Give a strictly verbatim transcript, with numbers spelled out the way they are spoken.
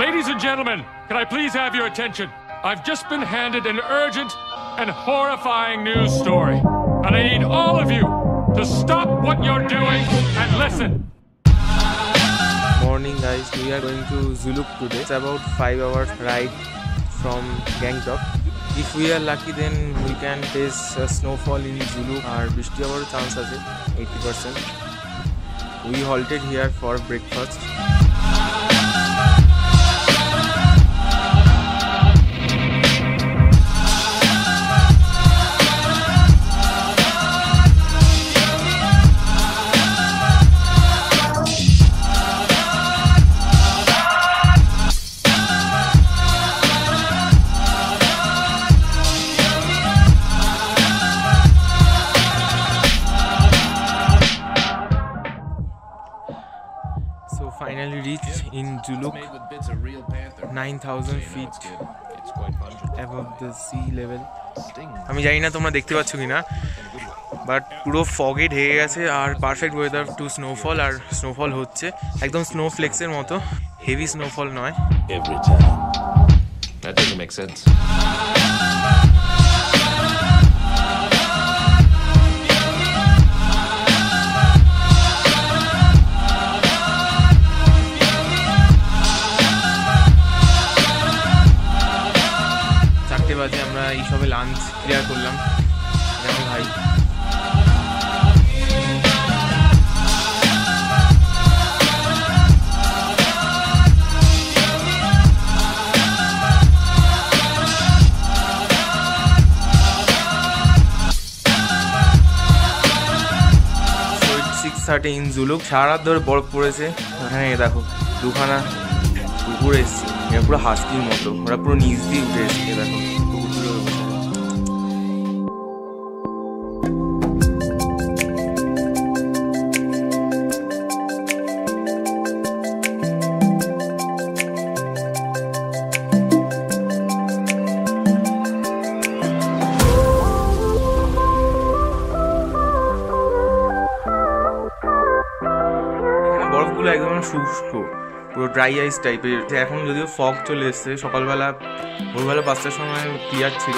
Ladies and gentlemen, can I please have your attention? I've just been handed an urgent and horrifying news story. And I need all of you to stop what you're doing and listen. Morning guys, we are going to Zuluk today. It's about five hours ride from Gangtok. If we are lucky, then we can face a snowfall in Zuluk. Our bishti hour chance is eighty percent. We halted here for breakfast. So finally reached in Zuluk, nine thousand feet above the sea level. আমি জানি না তোমরা দেখতে পাচ্ছ কিনা, but পুরো fogged হয়ে গেছে আর পারফেক্ট ওয়েদার টু স্নোফল, আর স্নোফল হচ্ছে একদম স্নো ফ্লেক্সের মতো, হেভি স্নোফল নয়। বাজে আমরা এইসবে লাঞ্চ ক্লিয়ার করলাম। যেমন ভাই সিক্স থার্টি ইন জুলুক, সারা ধরে বরফ পড়েছে। হ্যাঁ দেখো দুখানা কুকুর এসছে, এরা পুরো হাস্কির মতো, ওরা পুরো নিচ দিয়ে উঠে এসছে। দেখো বরফগুলো একদম শুষ্ক, পুরো ড্রাই আইস টাইপের। এখন যদিও ফগ চলে এসছে, সকালবেলা ভোরবেলা পাঁচটার সময় ক্লিয়ার ছিল।